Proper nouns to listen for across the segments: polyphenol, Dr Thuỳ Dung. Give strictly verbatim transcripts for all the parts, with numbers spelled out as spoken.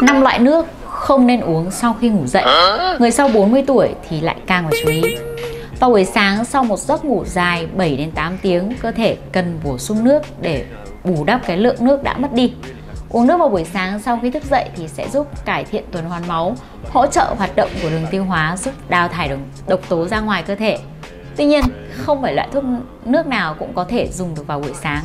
năm loại nước không nên uống sau khi ngủ dậy. Người sau bốn mươi tuổi thì lại càng phải chú ý. Vào buổi sáng sau một giấc ngủ dài bảy đến tám tiếng, cơ thể cần bổ sung nước để bù đắp cái lượng nước đã mất đi. Uống nước vào buổi sáng sau khi thức dậy thì sẽ giúp cải thiện tuần hoàn máu, hỗ trợ hoạt động của đường tiêu hóa, giúp đào thải độc tố ra ngoài cơ thể. Tuy nhiên, không phải loại thuốc nước nào cũng có thể dùng được vào buổi sáng.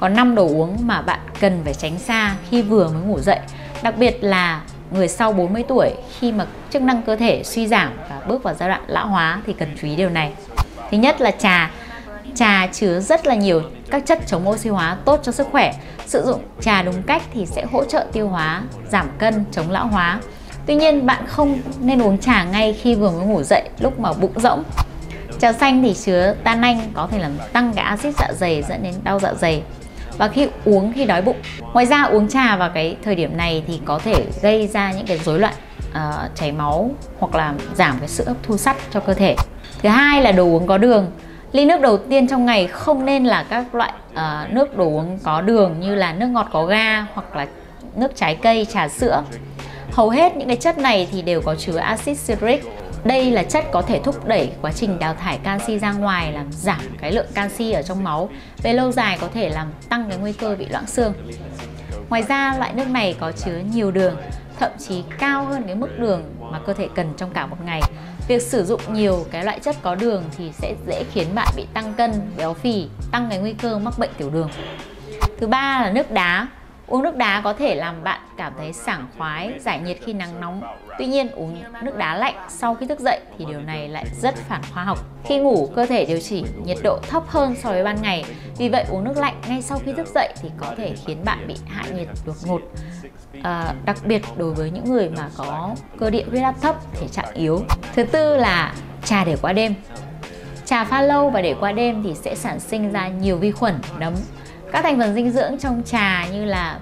Có năm đồ uống mà bạn cần phải tránh xa khi vừa mới ngủ dậy, đặc biệt là người sau bốn mươi tuổi khi mà chức năng cơ thể suy giảm và bước vào giai đoạn lão hóa thì cần chú ý điều này. Thứ nhất là trà. Trà chứa rất là nhiều các chất chống oxy hóa tốt cho sức khỏe. Sử dụng trà đúng cách thì sẽ hỗ trợ tiêu hóa, giảm cân, chống lão hóa. Tuy nhiên, bạn không nên uống trà ngay khi vừa mới ngủ dậy lúc mà bụng rỗng. Trà xanh thì chứa tan anh có thể làm tăng cái axit dạ dày dẫn đến đau dạ dày. Và khi uống khi đói bụng. Ngoài ra uống trà vào cái thời điểm này thì có thể gây ra những cái rối loạn uh, chảy máu hoặc là giảm cái sự hấp thu sắt cho cơ thể. Thứ hai là đồ uống có đường. Ly nước đầu tiên trong ngày không nên là các loại uh, nước đồ uống có đường như là nước ngọt có ga hoặc là nước trái cây, trà sữa. Hầu hết những cái chất này thì đều có chứa axit citric. Đây là chất có thể thúc đẩy quá trình đào thải canxi ra ngoài, làm giảm cái lượng canxi ở trong máu. Về lâu dài có thể làm tăng cái nguy cơ bị loãng xương. Ngoài ra loại nước này có chứa nhiều đường, thậm chí cao hơn cái mức đường mà cơ thể cần trong cả một ngày. Việc sử dụng nhiều cái loại chất có đường thì sẽ dễ khiến bạn bị tăng cân, béo phì, tăng cái nguy cơ mắc bệnh tiểu đường. Thứ ba là nước đá. Uống nước đá có thể làm bạn cảm thấy sảng khoái, giải nhiệt khi nắng nóng. Tuy nhiên, uống nước đá lạnh sau khi thức dậy thì điều này lại rất phản khoa học. Khi ngủ, cơ thể điều chỉnh nhiệt độ thấp hơn so với ban ngày. Vì vậy, uống nước lạnh ngay sau khi thức dậy thì có thể khiến bạn bị hạ nhiệt đột ngột. À, đặc biệt đối với những người mà có cơ địa huyết áp thấp, thể trạng yếu. Thứ tư là trà để qua đêm. Trà pha lâu và để qua đêm thì sẽ sản sinh ra nhiều vi khuẩn, nấm. Các thành phần dinh dưỡng trong trà như là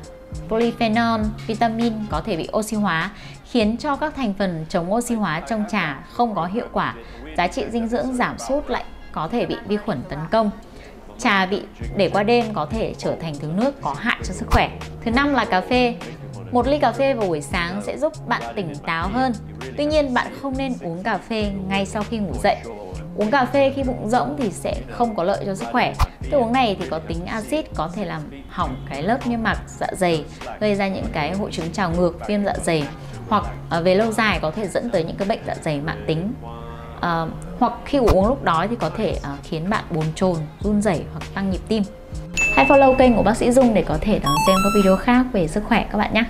polyphenol, vitamin có thể bị oxy hóa, khiến cho các thành phần chống oxy hóa trong trà không có hiệu quả. Giá trị dinh dưỡng giảm sút, lại có thể bị vi khuẩn tấn công. Trà bị để qua đêm có thể trở thành thứ nước có hại cho sức khỏe. Thứ năm là cà phê. Một ly cà phê vào buổi sáng sẽ giúp bạn tỉnh táo hơn. Tuy nhiên, bạn không nên uống cà phê ngay sau khi ngủ dậy. Uống cà phê khi bụng rỗng thì sẽ không có lợi cho sức khỏe. Thức uống này thì có tính axit, có thể làm hỏng cái lớp niêm mạc dạ dày, gây ra những cái hội chứng trào ngược, viêm dạ dày, hoặc về lâu dài có thể dẫn tới những cái bệnh dạ dày mãn tính. À, hoặc khi uống lúc đói thì có thể à, khiến bạn bồn chồn, run rẩy hoặc tăng nhịp tim. Hãy follow kênh của bác sĩ Dung để có thể đón xem các video khác về sức khỏe các bạn nhé.